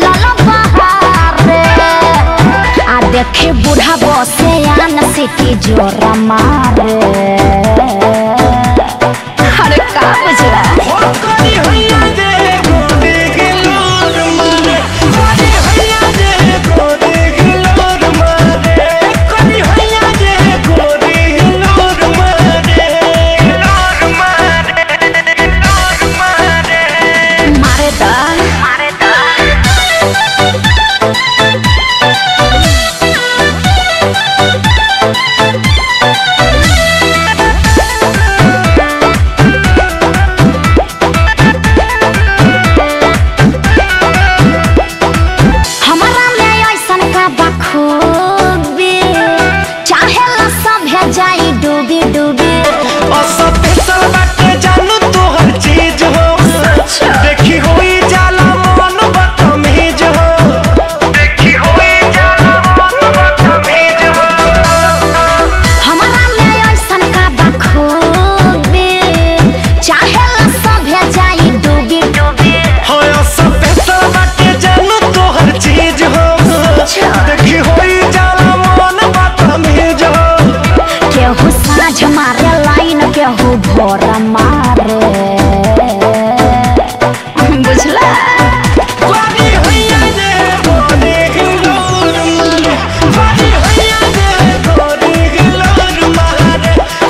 चलल बहार रे आ देखे बूढ़ा बसे आन सिटी जोरा मार रे अरे का बुझला ओकरी होइया दे गोडे के लोर मारे ओकरी होइया दे गोडे के लोर मारे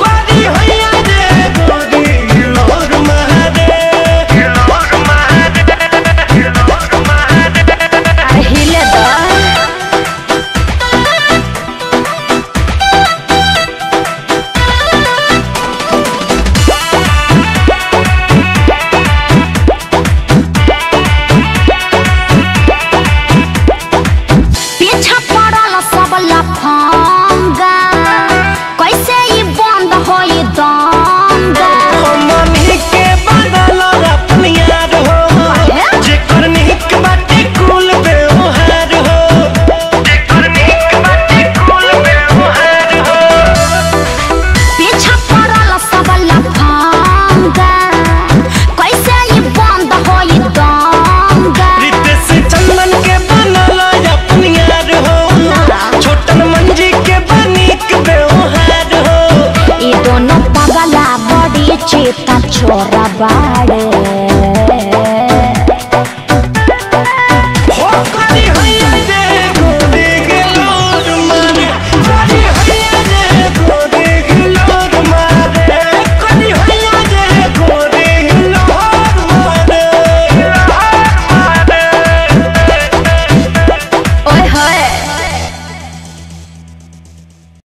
ओकरी होइया दे गोडे के लोर मारे लोर मारे लोर मारे मारे दा चेता छोरा बाड़े।